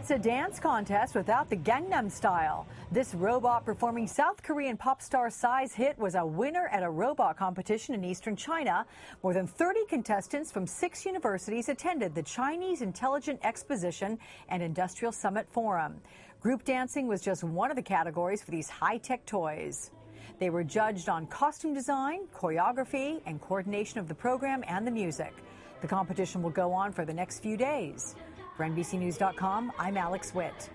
What's a dance contest without the Gangnam Style? This robot performing South Korean pop star Psy's hit was a winner at a robot competition in eastern China. More than 30 contestants from 6 universities attended the Chinese Intelligent Exposition and Industrial Summit Forum. Group dancing was just one of the categories for these high-tech toys. They were judged on costume design, choreography, and coordination of the program and the music. The competition will go on for the next few days. For NBCNews.com, I'm Alex Witt.